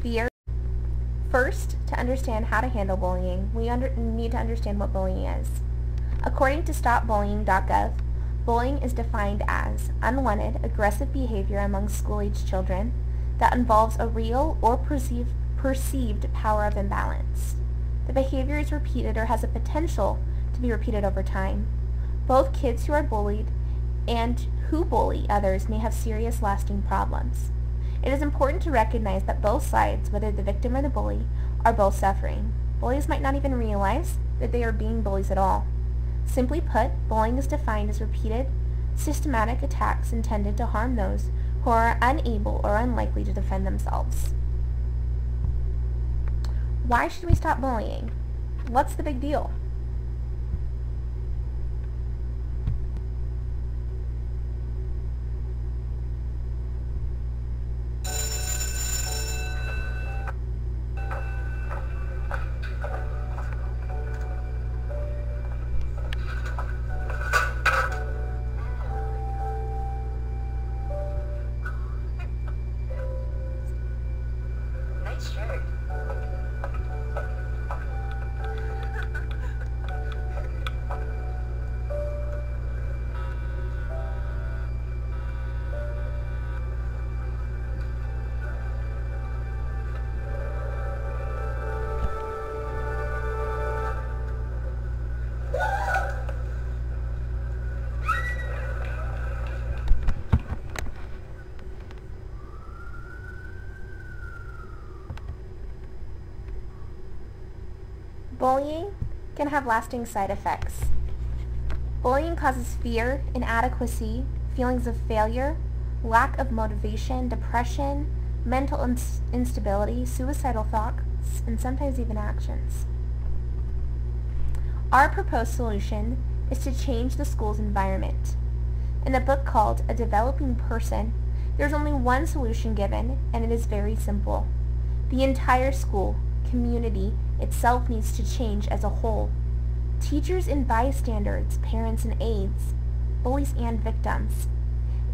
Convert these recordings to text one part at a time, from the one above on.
fear. First, to understand how to handle bullying, we need to understand what bullying is. According to StopBullying.gov, bullying is defined as unwanted, aggressive behavior among school-aged children that involves a real or perceived power of imbalance. The behavior is repeated or has a potential to be repeated over time. Both kids who are bullied and who bully others may have serious lasting problems. It is important to recognize that both sides, whether the victim or the bully, are both suffering. Bullies might not even realize that they are being bullies at all. Simply put, bullying is defined as repeated, systematic attacks intended to harm those who are unable or unlikely to defend themselves. Why should we stop bullying? What's the big deal? Bullying can have lasting side effects. Bullying causes fear, inadequacy, feelings of failure, lack of motivation, depression, mental instability, suicidal thoughts, and sometimes even actions. Our proposed solution is to change the school's environment. In a book called A Developing Person, there's only one solution given, and it is very simple. The entire school, community itself needs to change as a whole. Teachers and bystanders, parents and aides, bullies and victims.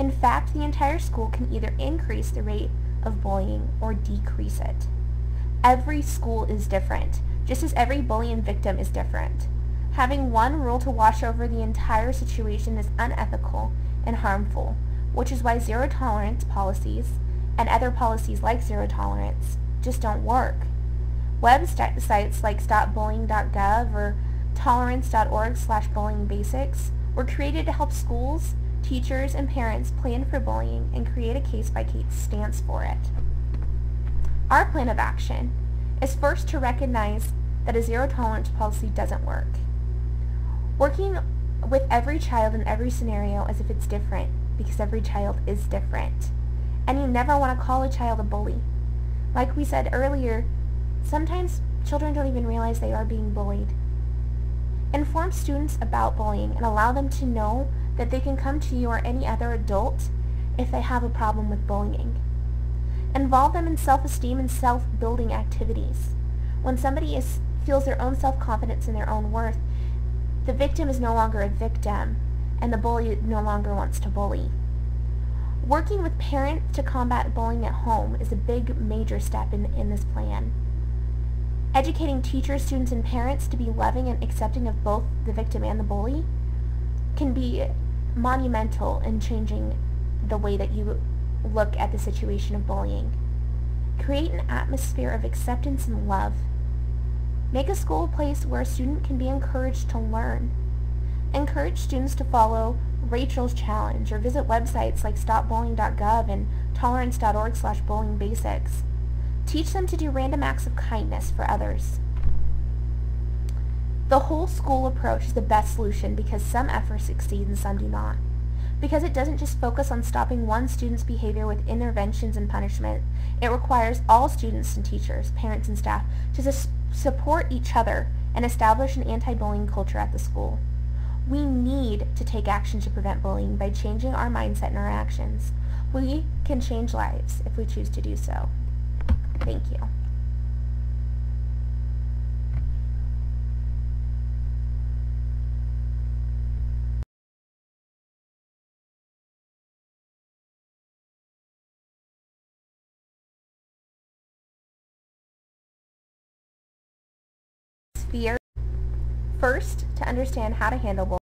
In fact, the entire school can either increase the rate of bullying or decrease it. Every school is different, just as every bully and victim is different. Having one rule to wash over the entire situation is unethical and harmful, which is why zero tolerance policies and other policies like zero tolerance just don't work. Websites like StopBullying.gov or Tolerance.org/bullying basics were created to help schools, teachers, and parents plan for bullying and create a case-by-case stance for it. Our plan of action is first to recognize that a zero-tolerance policy doesn't work. Working with every child in every scenario as if it's different, because every child is different. And you never want to call a child a bully. Like we said earlier, sometimes children don't even realize they are being bullied. Inform students about bullying and allow them to know that they can come to you or any other adult if they have a problem with bullying. Involve them in self-esteem and self-building activities. When somebody feels their own self-confidence and their own worth, the victim is no longer a victim and the bully no longer wants to bully. Working with parents to combat bullying at home is a big major step in this plan. Educating teachers, students, and parents to be loving and accepting of both the victim and the bully can be monumental in changing the way that you look at the situation of bullying. Create an atmosphere of acceptance and love. Make a school a place where a student can be encouraged to learn. Encourage students to follow Rachel's Challenge or visit websites like StopBullying.gov and Tolerance.org/bullying basics. Teach them to do random acts of kindness for others. The whole school approach is the best solution because some efforts succeed and some do not. Because it doesn't just focus on stopping one student's behavior with interventions and punishment, it requires all students and teachers, parents and staff to support each other and establish an anti-bullying culture at the school. We need to take action to prevent bullying by changing our mindset and our actions. We can change lives if we choose to do so. Thank you. the area first to understand how to handle bullying.